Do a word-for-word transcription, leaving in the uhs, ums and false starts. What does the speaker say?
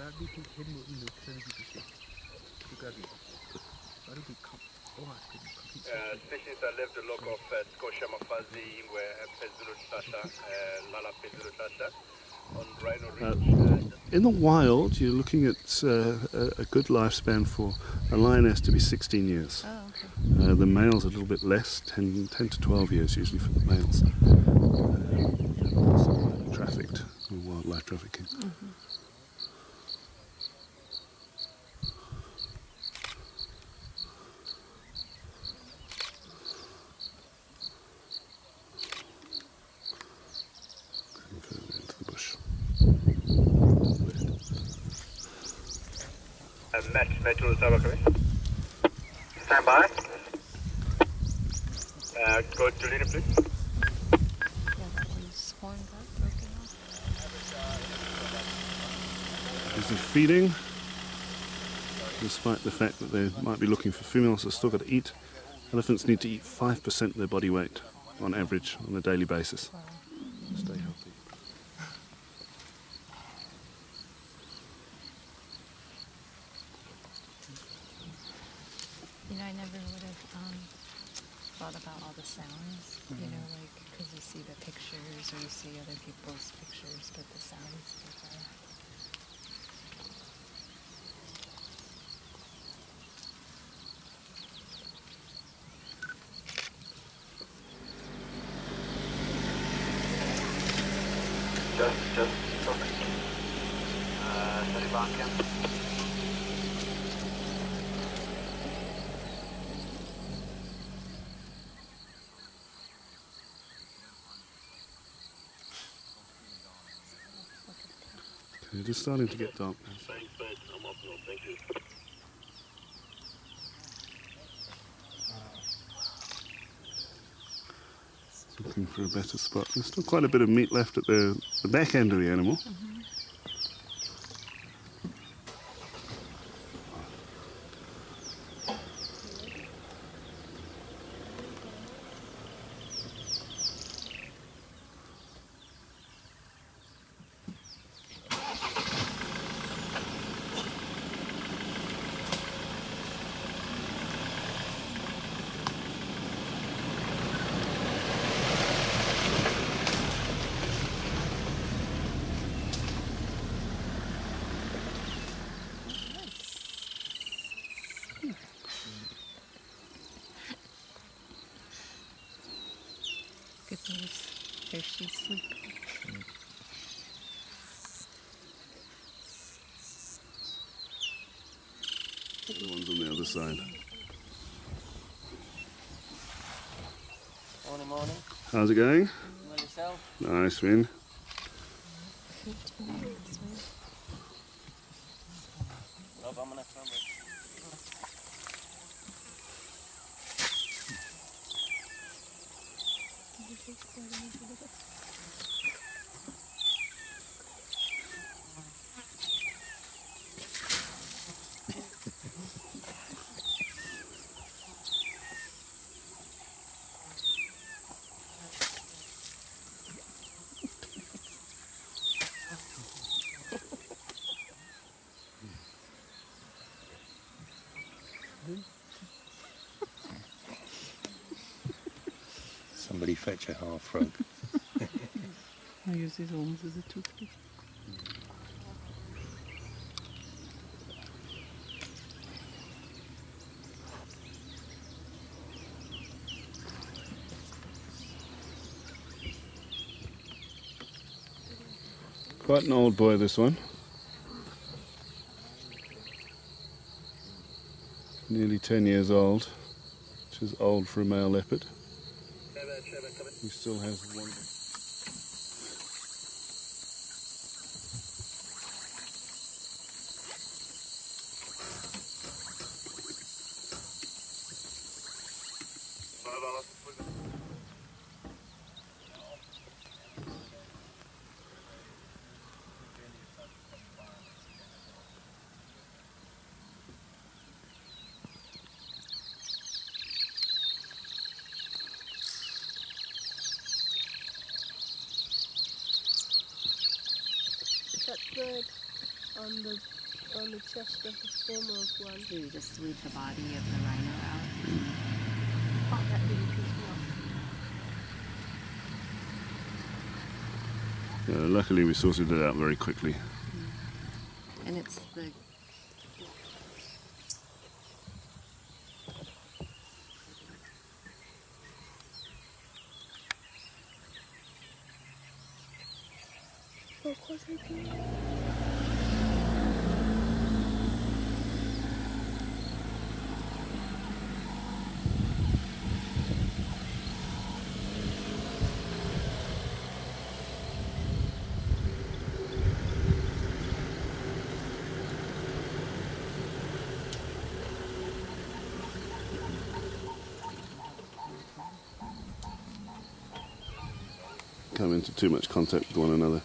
나비 캔뭐 있는 사람이 있어. 그가비. 바로 그 컵. 어, 그 Stations I left the lock of uh, Scotia Mafazi where Pezulu Tata, uh, Lala Pezulu Tata on Rhino Ridge. Uh, in the wild, you're looking at uh, a good lifespan for a lioness to be sixteen years. Oh, okay. Uh, the males are a little bit less, ten to twelve years usually for the males. Uh, also trafficked, wildlife trafficking. Mm-hmm. Met, Metro Tower, correct? Stand by. Uh, go to leader, please. Yeah, he's horned up, broken off. Busy feeding. Despite the fact that they might be looking for females, they've still got to eat. Elephants need to eat five percent of their body weight on average on a daily basis. Wow. Stay healthy. You know, I never would have um, thought about all the sounds, mm-hmm. you know, like, because you see the pictures or you see other people's pictures, but the sounds are there. Just, just, perfect. Uh, study back in. It is starting to get dark now. Thanks, thanks. I'm up now. Thank you. Looking for a better spot. There's still quite a bit of meat left at the, the back end of the animal. Mm-hmm. Good news. There she's sleeping. Mm. The one's on the other side. Morning, morning. How's it going? Well, yourself? Nice win. Love, I'm gonna come with. Somebody fetch a half frog. I use his arms as a toothpick. Quite an old boy, this one. Nearly ten years old, which is old for a male leopard. We still have one. That's good. on the on the chest of the foremost one. So you just sweep the body of the rhino out. Oh, that really pissed me off. Yeah, luckily we sorted it out very quickly. Mm. And it's the. Of course I do. Come into too much contact with one another.